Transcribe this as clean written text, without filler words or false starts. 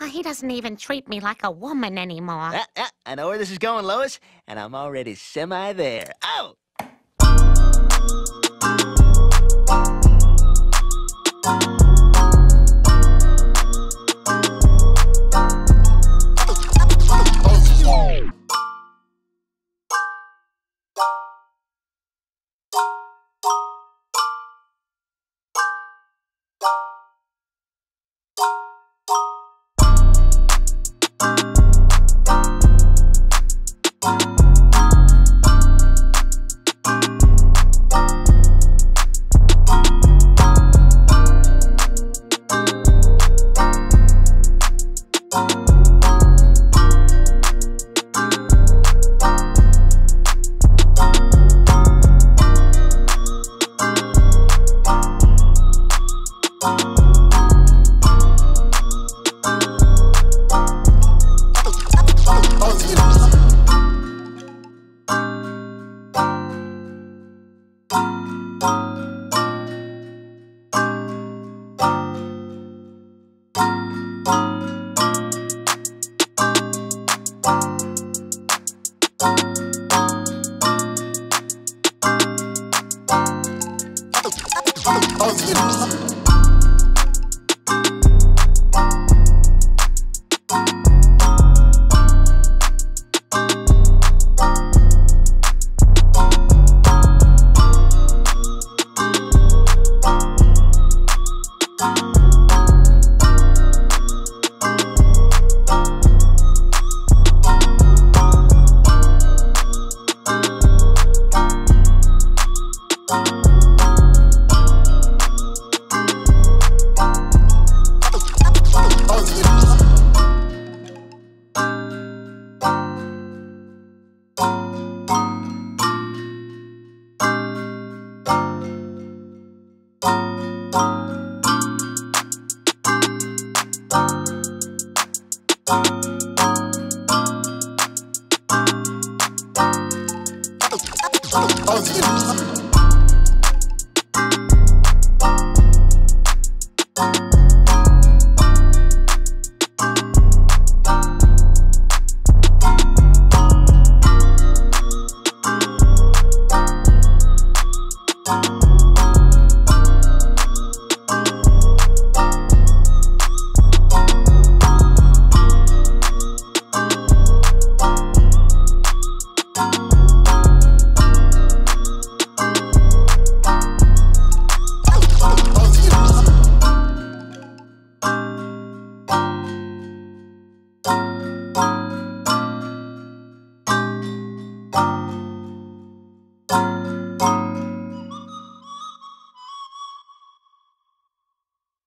Well, he doesn't even treat me like a woman anymore. I know where this is going, Lois, and I'm already semi there. Oh! Oh,